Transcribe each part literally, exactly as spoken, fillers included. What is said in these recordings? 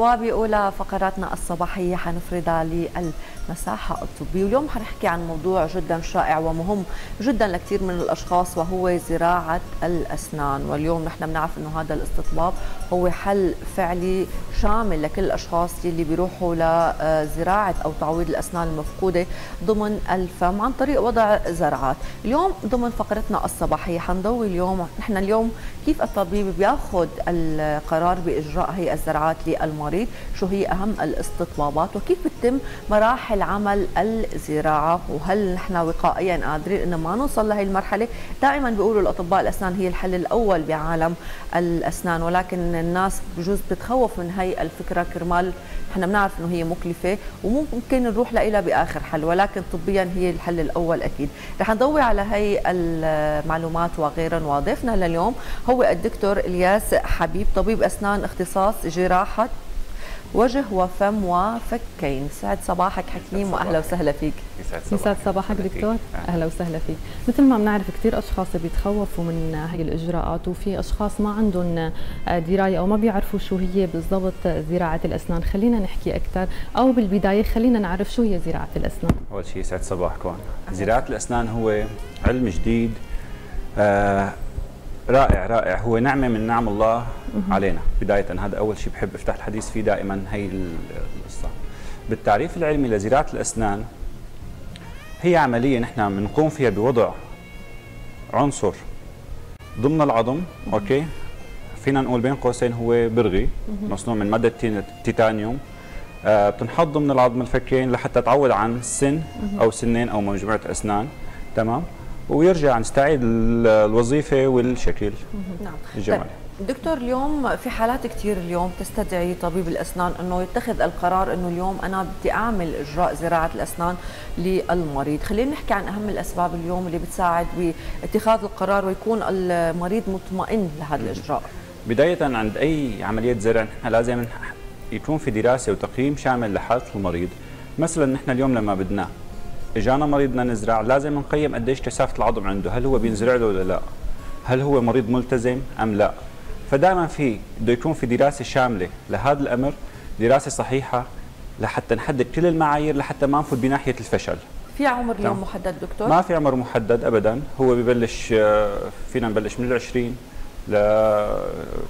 وبأولى فقراتنا الصباحية حنفردها للمساحة الطبية، واليوم حنحكي عن موضوع جدا شائع ومهم جدا لكثير من الأشخاص وهو زراعة الأسنان. واليوم نحن بنعرف إنه هذا الاستطباب هو حل فعلي شامل لكل الأشخاص اللي بيروحوا لزراعة أو تعويض الأسنان المفقودة ضمن الفم عن طريق وضع زرعات. اليوم ضمن فقرتنا الصباحية حنضوي اليوم نحن اليوم كيف الطبيب بياخذ القرار بإجراء هي الزرعات للمريض، شو هي أهم الاستطبابات وكيف بتتم مراحل عمل الزراعة، وهل نحن وقائيا قادرين إنه ما نوصل لهي المرحلة؟ دائما بيقولوا الأطباء الأسنان هي الحل الأول بعالم الأسنان، ولكن الناس بجوز بتخوف من هي الفكرة كرمال نحن بنعرف إنه هي مكلفة وممكن نروح لها بآخر حل، ولكن طبيا هي الحل الأول أكيد. رح نضوي على هي المعلومات وغيرها، وضيفنا لليوم هو الدكتور الياس حبيب، طبيب أسنان اختصاص جراحة وجه وفم وفكين. سعد صباحك حكيم واهلا وسهلا فيك. يسعد صباحك دكتور، اهلا وسهلا فيك. مثل ما بنعرف كثير اشخاص بيتخوفوا من هي الاجراءات، وفي اشخاص ما عندهم درايه او ما بيعرفوا شو هي بالضبط زراعه الاسنان. خلينا نحكي اكثر، او بالبدايه خلينا نعرف شو هي زراعه الاسنان. اول شيء يسعد صباحكم. زراعه الاسنان هو علم جديد آه رائع رائع، هو نعمة من نعم الله علينا. بداية هذا أول شيء بحب أفتح الحديث فيه دائما هي القصة. بالتعريف العلمي لزراعة الأسنان، هي عملية نحن بنقوم فيها بوضع عنصر ضمن العظم، أوكي فينا نقول بين قوسين هو برغي مصنوع من مادة تيتانيوم، آه بتنحط ضمن العظم الفكين لحتى تعوض عن سن أو سنين أو مجموعة أسنان، تمام؟ ويرجع نستعيد الوظيفه والشكل نعم الجمالي. دكتور اليوم في حالات كثير اليوم تستدعي طبيب الاسنان انه يتخذ القرار انه اليوم انا بدي اعمل اجراء زراعه الاسنان للمريض، خلينا نحكي عن اهم الاسباب اليوم اللي بتساعد باتخاذ القرار ويكون المريض مطمئن لهذا الاجراء. بدايه عند اي عمليه زرع نحن لازم يكون في دراسه وتقييم شامل لحاله المريض، مثلا نحن اليوم لما بدنا اجانا مريضنا نزرع لازم نقيم قديش كثافه العظم عنده، هل هو بينزرع له ولا لا؟ هل هو مريض ملتزم ام لا؟ فدائما في بده يكون في دراسه شامله لهذا الامر، دراسه صحيحه لحتى نحدد كل المعايير لحتى ما نفوت بناحيه الفشل. في عمر اليوم محدد دكتور؟ ما في عمر محدد ابدا، هو ببلش فينا نبلش من العشرين ل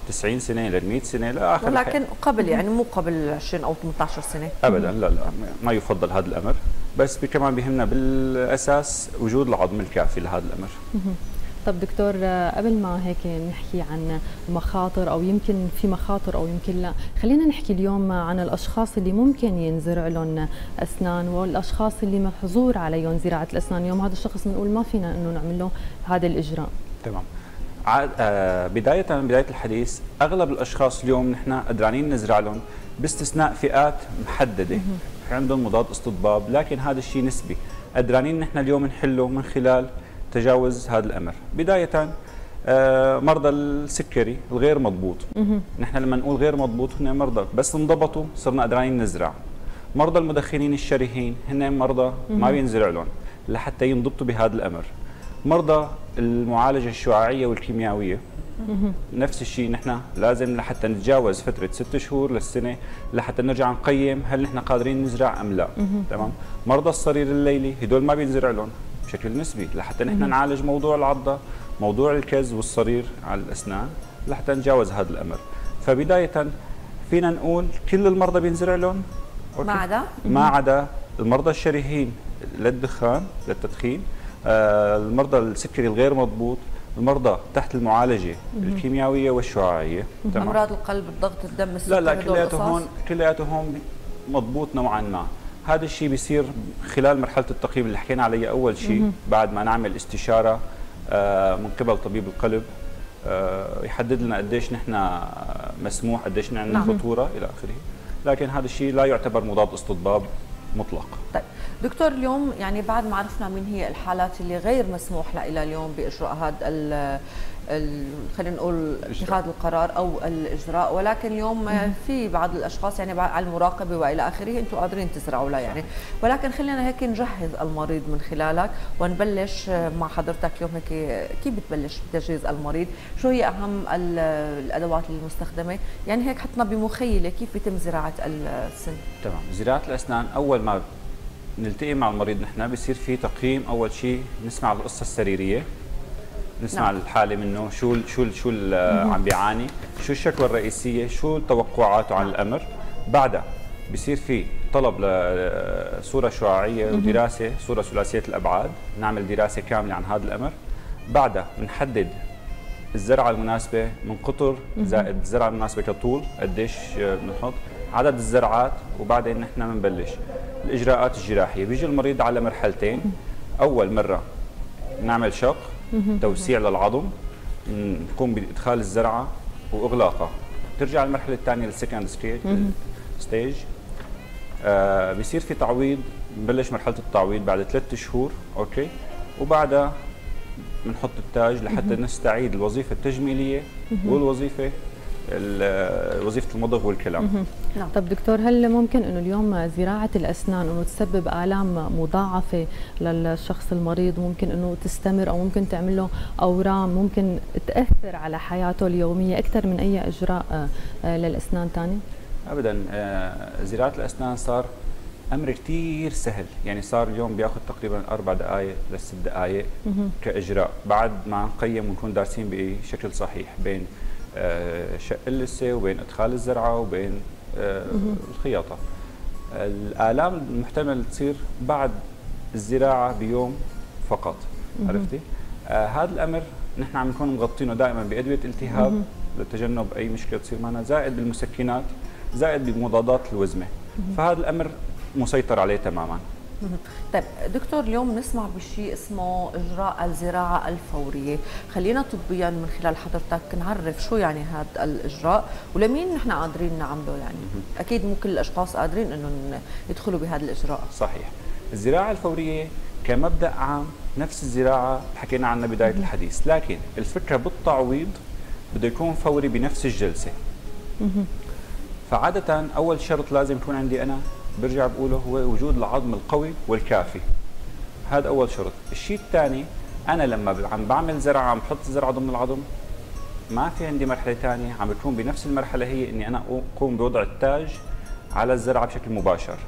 تسعين سنه ل مئة سنه لاخر، ولكن قبل يعني مو قبل عشرين او ثمانية عشر سنه ابدا، لا لا ما يفضل هذا الامر، بس كمان بيهمنا بالاساس وجود العظم الكافي لهذا الامر. طب دكتور قبل ما هيك نحكي عن مخاطر او يمكن في مخاطر او يمكن لا، خلينا نحكي اليوم عن الاشخاص اللي ممكن ينزرع لهم اسنان والاشخاص اللي محظور عليهم زراعه الاسنان. اليوم هذا الشخص بنقول ما فينا انه نعمل له هذا الاجراء. تمام. بداية بداية الحديث أغلب الأشخاص اليوم نحن قدرانين نزرع لهم باستثناء فئات محددة في عندهم مضاد استطباب، لكن هذا الشيء نسبي قدرانين نحن اليوم نحله من خلال تجاوز هذا الأمر. بداية مرضى السكري الغير مضبوط، نحن لما نقول غير مضبوط هن مرضى بس انضبطوا صرنا قدرانين نزرع. مرضى المدخنين الشريحين هن مرضى ما بينزرع لهم لحتى ينضبطوا بهذا الأمر. مرضى المعالجة الشعاعية والكيميائية نفس الشيء، نحن لازم لحتى نتجاوز فترة ست شهور للسنة لحتى نرجع نقيم هل نحن قادرين نزرع أم لا. تمام. مرضى الصرير الليلي هدول ما بينزرع لهم بشكل نسبي لحتى نحن نعالج موضوع العضة، موضوع الكز والصرير على الأسنان لحتى نتجاوز هذا الأمر. فبداية فينا نقول كل المرضى بينزرع لهم ما عدا ما عدا المرضى الشريحين للدخان للتدخين، المرضى السكري الغير مضبوط، المرضى تحت المعالجه الكيميائيه والشعاعيه، تمام. امراض القلب، الضغط، الدم، السكر، لا لا كلياتهم كلياتهم مضبوط نوعا ما. هذا الشيء بيصير خلال مرحله التقييم اللي حكينا عليها اول شيء، بعد ما نعمل استشاره من قبل طبيب القلب يحدد لنا قديش نحن مسموح، قديش عندنا خطوره الى اخره، لكن هذا الشيء لا يعتبر مضاد استطباب مطلق. طيب دكتور اليوم يعني بعد ما عرفنا مين هي الحالات اللي غير مسموح لها اليوم باجراء هذا خلينا نقول اتخاذ القرار او الاجراء، ولكن اليوم في بعض الاشخاص يعني على المراقبه والى اخره انتم قادرين تزرعوا لها يعني، ولكن خلينا هيك نجهز المريض من خلالك ونبلش مع حضرتك اليوم هيك كيف بتبلش بتجهيز المريض؟ شو هي اهم الادوات المستخدمه؟ يعني هيك حطنا بمخيله كيف بيتم زراعه السن. تمام، زراعه الاسنان اول ما نلتقي مع المريض نحن بصير في تقييم، اول شيء نسمع القصه السريريه، نسمع الحاله منه، شو ال شو ال شو ال عم بيعاني، شو الشكوى الرئيسيه، شو توقعاته عن الامر. بعدها بصير في طلب لصوره شعاعيه ودراسه صوره ثلاثيه الابعاد، نعمل دراسه كامله عن هذا الامر. بعدها بنحدد الزرعه المناسبه من قطر زائد الزرعه المناسبه كطول، قديش بنحط عدد الزرعات، وبعدين نحن بنبلش الاجراءات الجراحيه. بيجي المريض على مرحلتين، اول مره نعمل شق توسيع للعظم، نقوم بادخال الزرعه واغلاقها. ترجع المرحله الثانيه للسكند ستيج، آه بيصير في تعويض، بنبلش مرحله التعويض بعد ثلاث شهور، اوكي، وبعدها بنحط التاج لحتى نستعيد الوظيفه التجميليه والوظيفه وظيفه المضغ والكلام. نعم. طب دكتور، هل ممكن انه اليوم زراعه الاسنان انه تسبب الام مضاعفه للشخص المريض؟ ممكن انه تستمر او ممكن تعمل له اورام، ممكن تاثر على حياته اليوميه اكثر من اي اجراء للاسنان ثاني؟ ابدا، زراعه الاسنان صار امر كثير سهل، يعني صار اليوم بياخذ تقريبا اربع دقائق لست دقائق كاجراء، بعد ما نقيم ونكون دارسين بشكل صحيح بين شق اللثه وبين ادخال الزرعه وبين الخياطه. الالام المحتمل تصير بعد الزراعه بيوم فقط، عرفتي؟ آه هذا الامر نحن عم نكون مغطينه دائما بادويه التهاب لتجنب اي مشكله تصير معنا، زائد بالمسكنات، زائد بمضادات الوزمه، فهذا الامر مسيطر عليه تماما. طيب دكتور، اليوم نسمع بشيء اسمه اجراء الزراعه الفوريه، خلينا طبيا من خلال حضرتك نعرف شو يعني هذا الاجراء ولمين نحن قادرين نعمله يعني؟ اكيد مو كل الاشخاص قادرين انهم يدخلوا بهذا الاجراء. صحيح. الزراعه الفوريه كمبدا عام نفس الزراعه حكينا عنها بدايه الحديث، لكن الفكره بالتعويض بده يكون فوري بنفس الجلسه. فعاده اول شرط لازم يكون عندي انا برجع بقوله هو وجود العظم القوي والكافي، هذا اول شرط. الشيء الثاني، انا لما عم بعمل زرعه عم بحط الزرعه ضمن العظم، ما في عندي مرحله ثانيه، عم بتكون بنفس المرحله هي اني انا اقوم بوضع التاج على الزرعه بشكل مباشر،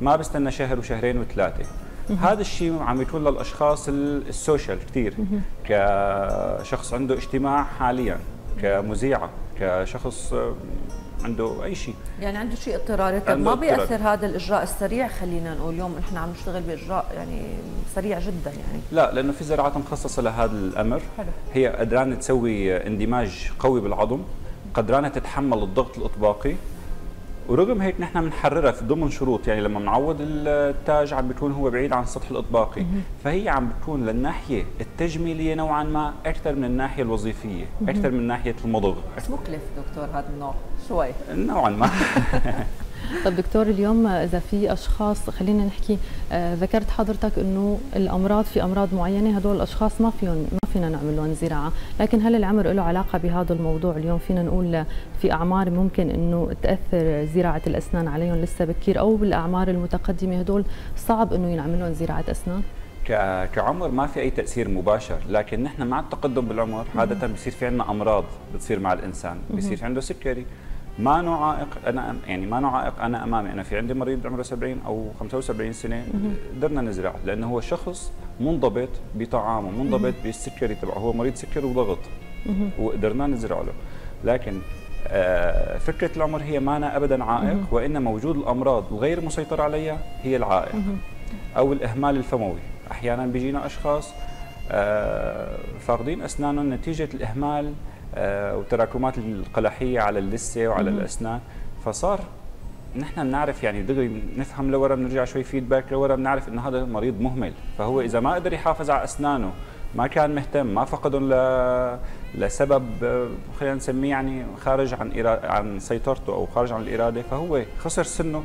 ما بستنى شهر وشهرين وثلاثه. هذا الشيء عم يكون للاشخاص السوشيال كثير، كشخص عنده اجتماع حاليا، كمذيعه، كشخص عنده اي شيء، يعني عنده شيء اضطراري. طب ما بياثر هذا الاجراء السريع؟ خلينا نقول اليوم نحن عم نشتغل باجراء يعني سريع جدا يعني. لا، لانه في زراعات مخصصه لهذا الامر. حلو. هي قدرانه تسوي اندماج قوي بالعظم، قدرانه تتحمل الضغط الاطباقي، ورغم هيك نحن بنحررها في ضمن شروط، يعني لما بنعوض التاج عم بيكون هو بعيد عن السطح الاطباقي، مه. فهي عم بتكون للناحيه التجميليه نوعا ما اكثر من الناحيه الوظيفيه، اكثر من ناحيه المضغ. بس مكلف دكتور هذا النوع شوي نوعا ما. طب دكتور، اليوم اذا في اشخاص، خلينا نحكي، آه ذكرت حضرتك انه الامراض، في امراض معينه هدول الاشخاص ما فيهم ما فينا نعمل لهم زراعه، لكن هل العمر له علاقه بهذا الموضوع؟ اليوم فينا نقول في اعمار ممكن انه تاثر زراعه الاسنان عليهم لسه بكير، او بالاعمار المتقدمه هدول صعب انه ينعمل لهم زراعه اسنان؟ كعمر ما في اي تاثير مباشر، لكن نحن مع التقدم بالعمر عاده بصير في عندنا امراض بتصير مع الانسان، بصير في عنده سكري. ما نوع عائق انا يعني ما نوع عائق انا امامي، انا في عندي مريض عمره سبعين او خمسة وسبعين سنه قدرنا نزرع، لانه هو شخص منضبط بطعامه، منضبط بالسكري تبعه، هو مريض سكر وضغط وقدرنا نزرع له. لكن آه فكره العمر هي ما أنا ابدا عائق، وانما وجود الامراض الغير مسيطر عليها هي العائق، او الاهمال الفموي. احيانا بيجينا اشخاص آه فاقدين اسنانهم نتيجه الاهمال وتراكمات القلاحيه على اللثه وعلى مم. الاسنان، فصار نحن بنعرف يعني دغري نفهم لورا، بنرجع شوي فيدباك لورا، بنعرف انه هذا المريض مهمل، فهو اذا ما قدر يحافظ على اسنانه، ما كان مهتم، ما فقدهم ل... لسبب خلينا نسميه يعني خارج عن إرا... عن سيطرته او خارج عن الاراده، فهو خسر سنه،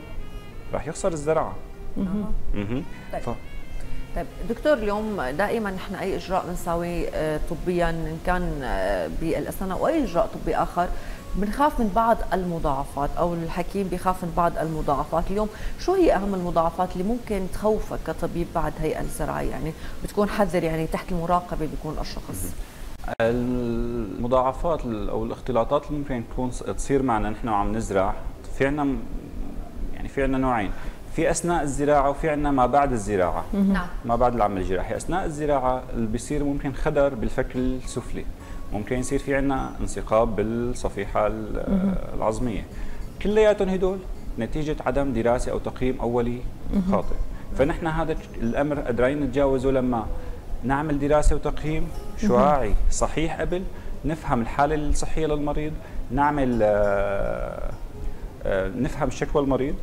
راح يخسر الزرعه. اها. ف... طيب دكتور، اليوم دائما نحن اي اجراء بنساوي طبيا ان كان بالاسنان او اي اجراء طبي اخر بنخاف من بعض المضاعفات او الحكيم بيخاف من بعض المضاعفات، اليوم شو هي اهم المضاعفات اللي ممكن تخوفك كطبيب بعد هي الزراعه؟ يعني بتكون حذر، يعني تحت المراقبه بيكون الشخص. المضاعفات او الاختلاطات اللي ممكن تكون تصير معنا نحن وعم نزرع، في عندنا يعني في عندنا نوعين، في اثناء الزراعه وفي عندنا ما بعد الزراعه. نعم. ما بعد العمل الجراحي، اثناء الزراعه اللي بيصير ممكن خدر بالفك السفلي، ممكن يصير في عندنا انسقاب بالصفيحه العظميه، كلياتهم هدول نتيجه عدم دراسه او تقييم اولي خاطئ. فنحن هذا الامر قادرين نتجاوزه لما نعمل دراسه وتقييم شعاعي صحيح قبل، نفهم الحاله الصحيه للمريض، نعمل آآ آآ نفهم شكوى المريض.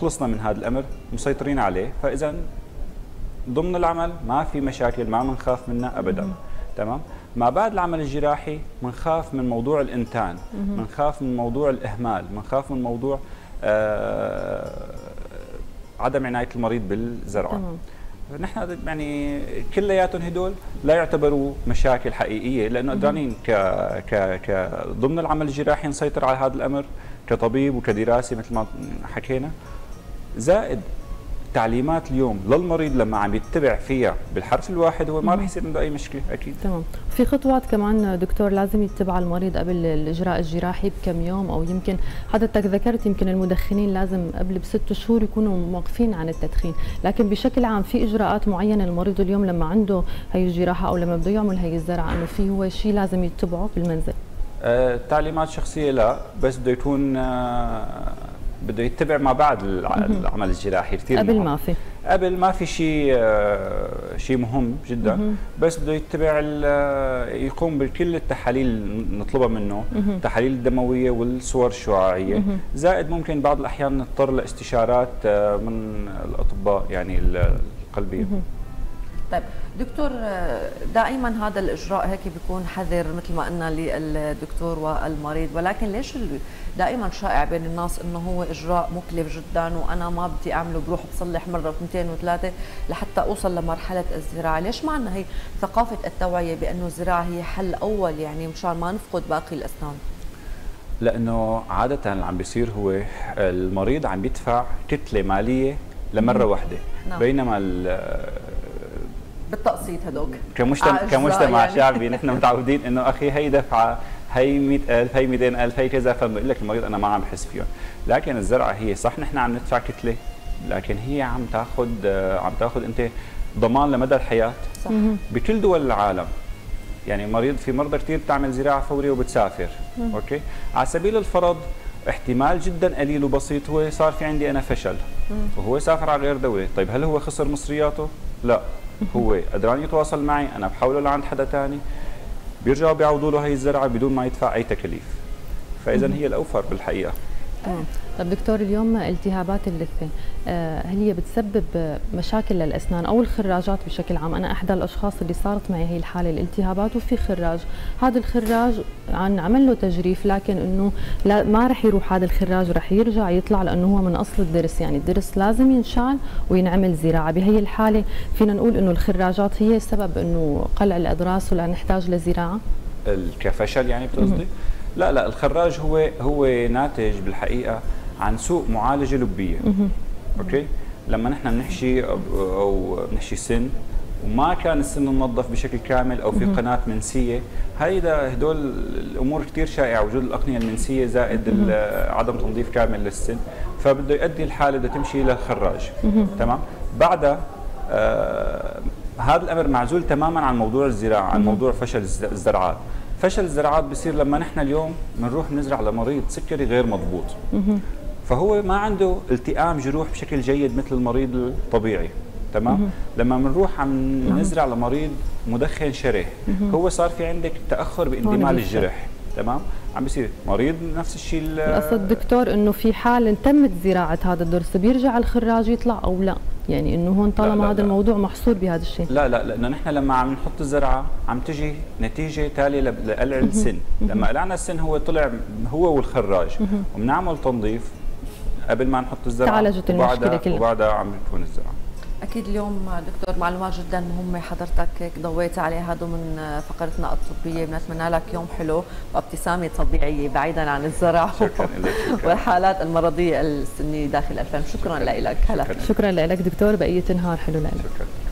خلصنا من هذا الامر، مسيطرين عليه، فاذا ضمن العمل ما في مشاكل، ما بنخاف منها ابدا. تمام. ما بعد العمل الجراحي بنخاف من موضوع الانتان، بنخاف من موضوع الاهمال، بنخاف من موضوع عدم عنايه المريض بالزرعه. نحن يعني كلياتهم هدول لا يعتبروا مشاكل حقيقيه، لانه قدرانين ك ك ك ضمن العمل الجراحي نسيطر على هذا الامر كطبيب وكدراسه مثل ما حكينا. زائد تعليمات اليوم للمريض لما عم يتبع فيها بالحرف الواحد هو ما رح يصير عنده اي مشكله اكيد. تمام. في خطوات كمان دكتور لازم يتبعها المريض قبل الاجراء الجراحي بكم يوم، او يمكن حضرتك ذكرت يمكن المدخنين لازم قبل بست شهور يكونوا موقفين عن التدخين، لكن بشكل عام في اجراءات معينه المريض اليوم لما عنده هي الجراحه او لما بده يعمل هي الزرعه انه في هو شيء لازم يتبعه بالمنزل؟ آه، تعليمات شخصيه لا، بس بده يكون آه بده يتبع ما بعد العمل الجراحي كثير قبل مهم. ما في قبل ما في شيء شيء مهم جدا مهم. بس بده يتبع يقوم بكل التحاليل اللي نطلبها منه، التحاليل الدمويه والصور الشعاعيه مهم. زائد ممكن بعض الاحيان نضطر لاستشارات من الاطباء يعني القلبيه مهم. طيب دكتور، دائما هذا الاجراء هيك بيكون حذر مثل ما قلنا للدكتور والمريض، ولكن ليش دائما شائع بين الناس انه هو اجراء مكلف جدا وانا ما بدي اعمله، بروح بصلح مره واثنتين وثلاثه لحتى اوصل لمرحله الزراعه؟ ليش ما عندنا هي ثقافه التوعيه بانه الزراعه هي حل اول يعني مشان ما نفقد باقي الاسنان؟ لانه عاده اللي عم بيصير هو المريض عم بيدفع كتله ماليه لمره واحده، بينما بالتقسيط هدوك كمجتمع كمجتمع يعني. شعبي نحن متعودين انه اخي هي دفعه، هي مئة ألف، هي مئتين ألف، هي كذا، فبقول لك المريض انا ما عم بحس فيهم. لكن الزرعه هي صح نحن عم ندفع كتله، لكن هي عم تاخذ عم تاخذ انت ضمان لمدى الحياه. صح. بكل دول العالم يعني مريض في مرضى كثير بتعمل زراعه فوريه وبتسافر. مم. اوكي، على سبيل الفرض احتمال جدا قليل وبسيط هو صار في عندي انا فشل، مم. وهو سافر على غير دوله، طيب هل هو خسر مصرياته؟ لا، هو قدران يتواصل معي، انا بحوله لعند حدا ثاني، بيرجعوا بيعوضوا له هي الزرعه بدون ما يدفع اي تكاليف. فاذا هي الاوفر بالحقيقه. تمام. طب دكتور، اليوم التهابات اللثه هل هي بتسبب مشاكل للاسنان او الخراجات بشكل عام؟ انا احدى الاشخاص اللي صارت معي هي الحاله الالتهابات وفي خراج، هذا الخراج عن عمل له تجريف لكن انه لا ما رح يروح هذا الخراج، رح يرجع يطلع لانه هو من اصل الضرس، يعني الضرس لازم ينشال وينعمل زراعه، بهي الحاله فينا نقول انه الخراجات هي سبب انه قلع الاضراس ولا نحتاج لزراعه؟ كفشل يعني بتقصدي؟ لا لا، الخراج هو هو ناتج بالحقيقه عن سوء معالجه لبيه. اوكي؟ لما نحن بنحشي او بنحشي سن وما كان السن منظف بشكل كامل او في قناه منسيه، هيدا هدول الامور كثير شائعه، وجود الاقنيه المنسيه زائد عدم تنظيف كامل للسن، فبده يؤدي الحاله بدها تمشي للخراج. تمام؟ بعدها آه هذا الامر معزول تماما عن موضوع الزراعه، عن موضوع فشل الزرعات. فشل الزراعات بصير لما نحن اليوم بنروح نزرع لمريض سكري غير مضبوط، فهو ما عنده التئام جروح بشكل جيد مثل المريض الطبيعي. تمام. لما بنروح عم نزرع لمريض مدخن شره، هو صار في عندك تاخر باندماج الجرح. تمام. عم بيصير مريض نفس الشيء. القصد دكتور انه في حال تمت زراعه هذا الضرس بيرجع الخراج يطلع او لا؟ يعني انه هون طالما هذا الموضوع محصور بهذا الشيء. لا لا، لانه نحن لما عم نحط الزرعه عم تجي نتيجه تاليه لقلع السن، لما قلعنا السن هو طلع هو والخراج، وبنعمل تنظيف قبل ما نحط الزرعه، تعالجت المشكله كلها وبعدها عم تكون الزرعه. أكيد اليوم دكتور معلومات جدا مهمة حضرتك ضويت عليها ضمن فقرتنا الطبية، بنتمنى لك يوم حلو وابتسامة طبيعية بعيدا عن الزرع والحالات المرضية السنية داخل الألفين. شكرا, شكرا لك. هلا شكرا لك دكتور، بقية نهار حلو لك.